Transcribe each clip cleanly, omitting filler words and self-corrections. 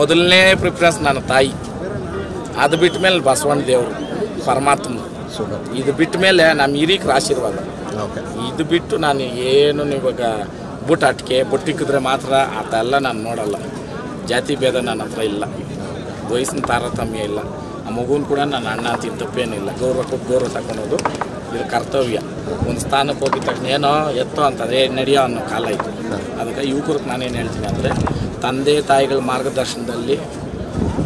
ಮೊದಲನೇ ಪ್ರಿಫರೆನ್ಸ್ ನನ್ನ ತಾಯಿ ಅದು ಬಿಟ್ಟ ಮೇಲೆ ಬಸವಣ್ಣ ದೇವರು ಪರಮಾತ್ಮ ಇದು ಬಿಟ್ಟ ಮೇಲೆ ನಮ್ಮ ಹಿರಿಯರ ಆಶೀರ್ವಾದ ಇದು ಬಿಟ್ಟು ನಾನು ಏನು ಇವಾಗ ಬುಟಾಟಿಕೆ ಬುಟ್ಟಿಕ್ಕಿದ್ರೆ ಮಾತ್ರ ಅದೆಲ್ಲ ನಾನು ನೋಡಲ್ಲ ಜಾತಿ ಭೇದ ನನ್ನ ಹತ್ರ ಇಲ್ಲ ವಯಸ್ಸಿನ ತಾರತಮ್ಯ ಇಲ್ಲ ಆ ಮಗುನ ಕೂಡ ನನ್ನ ಅಣ್ಣ ಅಂತಿದ್ದ ತಪ್ಪೇನಿಲ್ಲ ಗೌರವ ಕೊಟ್ಟು ಗೌರವ ತಗೊಳೋದು ಇದು ಕರ್ತವ್ಯ ಒಂದು ಸ್ಥಾನಕ್ಕೆ ಹೋಗಿದ ತಕ್ಷಣ ಏನೋ ಎತ್ತೋ ಅಂತ ಅದೇ ನಡೆಯೋ ಅನ್ನೋ ಕಾಲ ಇತ್ತು ಅದಕ್ಕೆ ಯುವಕರಿಗೆ ನಾನೇನು ಹೇಳ್ತೀನಿ ಅಂದರೆ ತಂದೆ ತಾಯಿಗಳ ಮಾರ್ಗದರ್ಶನದಲ್ಲಿ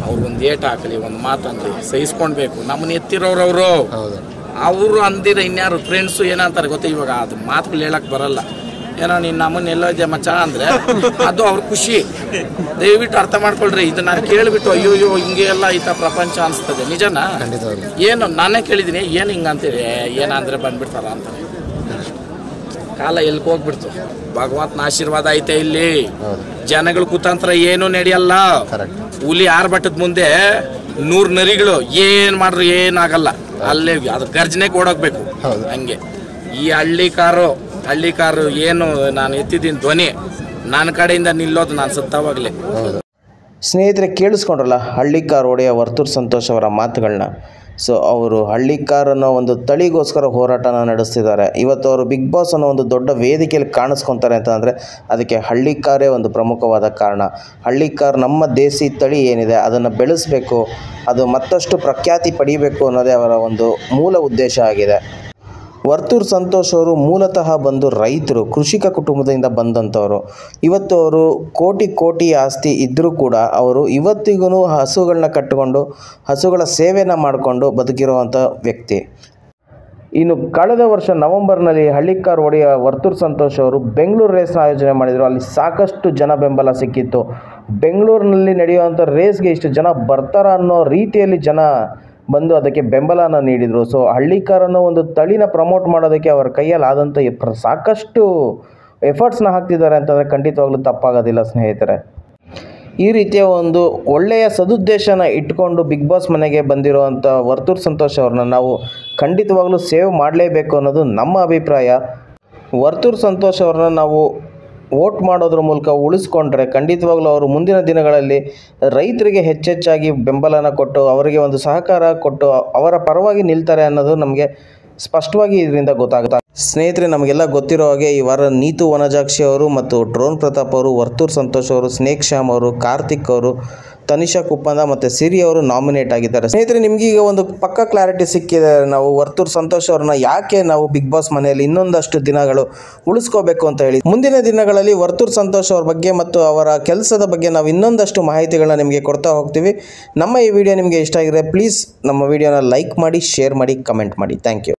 ಅವ್ರಿಗೊಂದು ಏಟು ಹಾಕಲಿ ಒಂದು ಮಾತಂದು ಸಹಿಸ್ಕೊಳ್ಬೇಕು ನಮ್ಮನ್ನು ಎತ್ತಿರೋರವರು ಅವರು ಅಂದಿರ ಇನ್ಯಾರು ಫ್ರೆಂಡ್ಸು ಏನಂತಾರೆ ಗೊತ್ತಾ ಇವಾಗ ಅದು ಮಾತುಗಳು ಹೇಳಕ್ಕೆ ಬರಲ್ಲ ಏನೋ ನೀನು ನಮ್ಮನ್ನ ಎಲ್ಲ ಜಮಚ ಅಂದರೆ ಅದು ಅವ್ರ ಖುಷಿ ದಯವಿಟ್ಟು ಅರ್ಥ ಮಾಡ್ಕೊಳ್ರಿ ಇದು ನಾನು ಕೇಳಿಬಿಟ್ಟು ಅಯ್ಯೋಯ್ಯೋ ಹಿಂಗೆ ಎಲ್ಲ ಈತ ಪ್ರಪಂಚ ಅನಿಸ್ತದೆ ನಿಜನಾ ಏನು ನಾನೇ ಕೇಳಿದ್ದೀನಿ ಏನು ಹಿಂಗಂತೀರಿ ಏನಂದರೆ ಬಂದ್ಬಿಡ್ತಾರ ಅಂತಾರೆ ಕಾಲ ಎಲ್ಗೆ ಹೋಗ್ಬಿಡ್ತು ಭಗವಂತನ ಆಶೀರ್ವಾದ ಐತೆ ಇಲ್ಲಿ ಜನಗಳ ಕುತಂತ್ರ ಏನೂ ನಡೆಯಲ್ಲ ಹುಲಿ ಆರು ಬಟ್ಟದ ಮುಂದೆ 100 ನರಿಗಳು ಏನು ಮಾಡ್ರಿ ಏನಾಗಲ್ಲ ಅಲ್ಲೇ ಅದು ಗರ್ಜನೆಗೆ ಓಡೋಗ್ಬೇಕು ಹಂಗೆ ಈ ಹಳ್ಳಿಕಾರು ಏನು ನಾನು ಎತ್ತಿದ್ದೀನಿ ಧ್ವನಿ ನನ್ನ ಕಡೆಯಿಂದ ನಿಲ್ಲೋದು ನಾನು ಸತ್ತವಾಗಲೇ. ಸ್ನೇಹಿತರೆ ಕೇಳಿಸ್ಕೊಂಡ್ರಲ್ಲ ಹಳ್ಳಿಕಾರ್ ಒಡೆಯ ವರ್ತೂರ್ ಸಂತೋಷ್ ಅವರ ಮಾತುಗಳನ್ನ. ಸೊ ಅವರು ಹಳ್ಳಿಕಾರ್ ಅನ್ನೋ ಒಂದು ತಳಿಗೋಸ್ಕರ ಹೋರಾಟನ ನಡೆಸ್ತಿದ್ದಾರೆ. ಇವತ್ತು ಅವರು ಬಿಗ್ ಬಾಸ್ ಅನ್ನೋ ಒಂದು ದೊಡ್ಡ ವೇದಿಕೆಯಲ್ಲಿ ಕಾಣಿಸ್ಕೊತಾರೆ ಅಂತ ಅಂದರೆ ಅದಕ್ಕೆ ಹಳ್ಳಿಕಾರೇ ಒಂದು ಪ್ರಮುಖವಾದ ಕಾರಣ. ಹಳ್ಳಿಕಾರ್ ನಮ್ಮ ದೇಸಿ ತಳಿ ಏನಿದೆ ಅದನ್ನು ಬೆಳೆಸಬೇಕು, ಅದು ಮತ್ತಷ್ಟು ಪ್ರಖ್ಯಾತಿ ಪಡೀಬೇಕು ಅನ್ನೋದೇ ಅವರ ಒಂದು ಮೂಲ ಉದ್ದೇಶ ಆಗಿದೆ. ವರ್ತೂರ್ ಸಂತೋಷ್ ಅವರು ಮೂಲತಃ ಬಂದು ರೈತರು, ಕೃಷಿಕ ಕುಟುಂಬದಿಂದ ಬಂದಂಥವರು. ಇವತ್ತು ಅವರು ಕೋಟಿ ಕೋಟಿ ಆಸ್ತಿ ಇದ್ದರೂ ಕೂಡ ಅವರು ಇವತ್ತಿಗೂ ಹಸುಗಳನ್ನ ಕಟ್ಟಿಕೊಂಡು ಹಸುಗಳ ಸೇವೆಯನ್ನು ಮಾಡಿಕೊಂಡು ಬದುಕಿರುವಂಥ ವ್ಯಕ್ತಿ. ಇನ್ನು ಕಳೆದ ವರ್ಷ ನವೆಂಬರ್ನಲ್ಲಿ ಹಳ್ಳಿಕಾರ್ ಒಡೆಯ ವರ್ತೂರ್ ಸಂತೋಷ್ ಅವರು ಬೆಂಗಳೂರು ರೇಸ್ನ ಆಯೋಜನೆ ಮಾಡಿದರು. ಅಲ್ಲಿ ಸಾಕಷ್ಟು ಜನ ಬೆಂಬಲ ಸಿಕ್ಕಿತ್ತು. ಬೆಂಗಳೂರಿನಲ್ಲಿ ನಡೆಯುವಂಥ ರೇಸ್ಗೆ ಇಷ್ಟು ಜನ ಬರ್ತಾರ ಅನ್ನೋ ರೀತಿಯಲ್ಲಿ ಜನ ಬಂದು ಅದಕ್ಕೆ ಬೆಂಬಲನ ನೀಡಿದರು. ಸೊ ಹಳ್ಳಿಕಾರನ್ನು ಒಂದು ತಳಿನ ಪ್ರಮೋಟ್ ಮಾಡೋದಕ್ಕೆ ಅವರ ಕೈಯಲ್ಲಿ ಆದಂಥ ಸಾಕಷ್ಟು ಎಫರ್ಟ್ಸ್ನ ಹಾಕ್ತಿದ್ದಾರೆ ಅಂತಂದರೆ ಖಂಡಿತವಾಗ್ಲೂ ತಪ್ಪಾಗೋದಿಲ್ಲ ಸ್ನೇಹಿತರೆ. ಈ ರೀತಿಯ ಒಂದು ಒಳ್ಳೆಯ ಸದುದ್ದೇಶನ ಇಟ್ಕೊಂಡು ಬಿಗ್ ಬಾಸ್ ಮನೆಗೆ ಬಂದಿರುವಂಥ ವರ್ತೂರ್ ಸಂತೋಷ್ ಅವ್ರನ್ನ ನಾವು ಖಂಡಿತವಾಗ್ಲೂ ಸೇವ್ ಮಾಡಲೇಬೇಕು ಅನ್ನೋದು ನಮ್ಮ ಅಭಿಪ್ರಾಯ. ವರ್ತೂರ್ ಸಂತೋಷ್ ಅವ್ರನ್ನ ನಾವು ವೋಟ್ ಮಾಡೋದ್ರ ಮೂಲಕ ಉಳಿಸ್ಕೊಂಡ್ರೆ ಖಂಡಿತವಾಗ್ಲೂ ಅವರು ಮುಂದಿನ ದಿನಗಳಲ್ಲಿ ರೈತರಿಗೆ ಹೆಚ್ಚೆಚ್ಚಾಗಿ ಬೆಂಬಲನ ಕೊಟ್ಟು ಅವರಿಗೆ ಒಂದು ಸಹಕಾರ ಕೊಟ್ಟು ಅವರ ಪರವಾಗಿ ನಿಲ್ತಾರೆ ಅನ್ನೋದು ನಮಗೆ ಸ್ಪಷ್ಟವಾಗಿ ಇದರಿಂದ ಗೊತ್ತಾಗುತ್ತೆ. ಸ್ನೇಹಿತರೆ, ನಮಗೆಲ್ಲ ಗೊತ್ತಿರೋ ಹಾಗೆ ಈ ವಾರ ನೀತು ವನಜಾಕ್ಷಿ ಅವರು ಮತ್ತು ಡ್ರೋನ್ ಪ್ರತಾಪ್ ಅವರು, ವರ್ತೂರ್ ಸಂತೋಷ್ ಅವರು, ಸ್ನೇಕ್ ಶ್ಯಾಮ್ ಅವರು, ಕಾರ್ತಿಕ್ ಅವರು, ತನಿಷಾ ಕುಪ್ಪಂದ ಮತ್ತು ಸಿರಿ ಅವರು ನಾಮಿನೇಟ್ ಆಗಿದ್ದಾರೆ. ಸ್ನೇಹಿತರೆ, ನಿಮಗೀಗ ಒಂದು ಪಕ್ಕ ಕ್ಲಾರಿಟಿ ಸಿಕ್ಕಿದೆ. ನಾವು ವರ್ತೂರ್ ಸಂತೋಷ್ ಅವ್ರನ್ನ ಯಾಕೆ ನಾವು ಬಿಗ್ ಬಾಸ್ ಮನೆಯಲ್ಲಿ ಇನ್ನೊಂದಷ್ಟು ದಿನಗಳು ಉಳಿಸ್ಕೋಬೇಕು ಅಂತ ಹೇಳಿ ಮುಂದಿನ ದಿನಗಳಲ್ಲಿ ವರ್ತೂರ್ ಸಂತೋಷ್ ಅವ್ರ ಬಗ್ಗೆ ಮತ್ತು ಅವರ ಕೆಲಸದ ಬಗ್ಗೆ ನಾವು ಇನ್ನೊಂದಷ್ಟು ಮಾಹಿತಿಗಳನ್ನ ನಿಮಗೆ ಕೊಡ್ತಾ ಹೋಗ್ತೀವಿ. ನಮ್ಮ ಈ ವಿಡಿಯೋ ನಿಮಗೆ ಇಷ್ಟ ಆಗಿದ್ರೆ ಪ್ಲೀಸ್ ನಮ್ಮ ವಿಡಿಯೋನ ಲೈಕ್ ಮಾಡಿ, ಶೇರ್ ಮಾಡಿ, ಕಮೆಂಟ್ ಮಾಡಿ. Thank you.